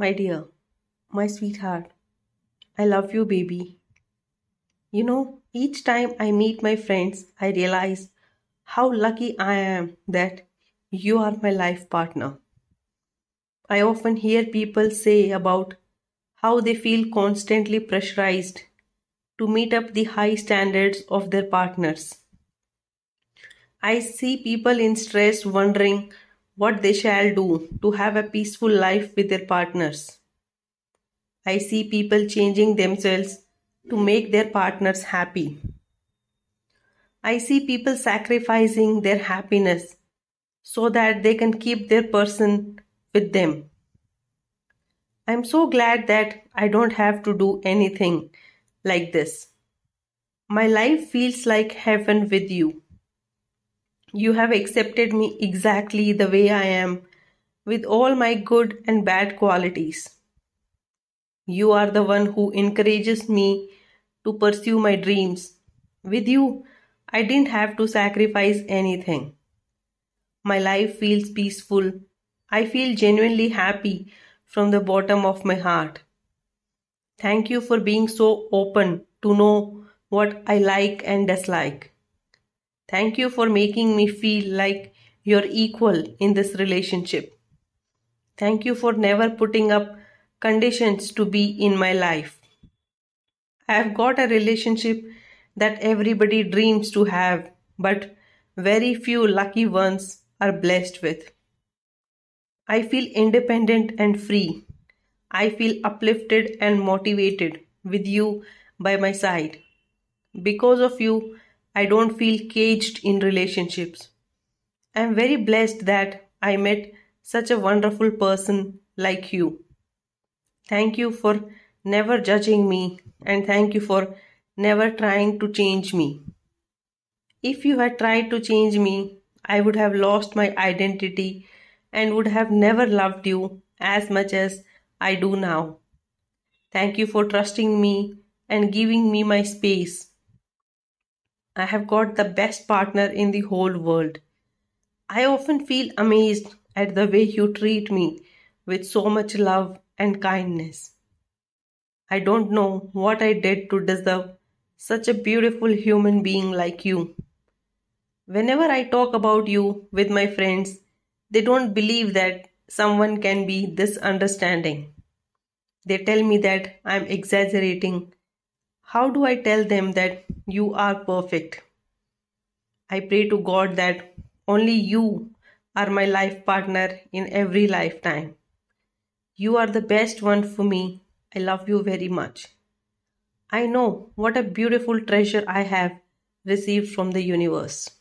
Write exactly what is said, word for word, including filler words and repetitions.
My dear, my sweetheart, I love you, baby. You know, each time I meet my friends, I realize how lucky I am that you are my life partner. I often hear people say about how they feel constantly pressurized to meet up the high standards of their partners. I see people in stress wondering what they shall do to have a peaceful life with their partners. I see people changing themselves to make their partners happy. I see people sacrificing their happiness so that they can keep their person with them. I'm so glad that I don't have to do anything like this. My life feels like heaven with you. You have accepted me exactly the way I am, with all my good and bad qualities. You are the one who encourages me to pursue my dreams. With you, I didn't have to sacrifice anything. My life feels peaceful. I feel genuinely happy from the bottom of my heart. Thank you for being so open to know what I like and dislike. Thank you for making me feel like you're equal in this relationship. Thank you for never putting up conditions to be in my life. I have got a relationship that everybody dreams to have, but very few lucky ones are blessed with. I feel independent and free. I feel uplifted and motivated with you by my side. Because of you, I don't feel caged in relationships. I am very blessed that I met such a wonderful person like you. Thank you for never judging me, and thank you for never trying to change me. If you had tried to change me, I would have lost my identity and would have never loved you as much as I do now. Thank you for trusting me and giving me my space. I have got the best partner in the whole world. I often feel amazed at the way you treat me with so much love and kindness. I don't know what I did to deserve such a beautiful human being like you. Whenever I talk about you with my friends, they don't believe that someone can be this understanding. They tell me that I'm exaggerating. How do I tell them that you are perfect? I pray to God that only you are my life partner in every lifetime. You are the best one for me. I love you very much. I know what a beautiful treasure I have received from the universe.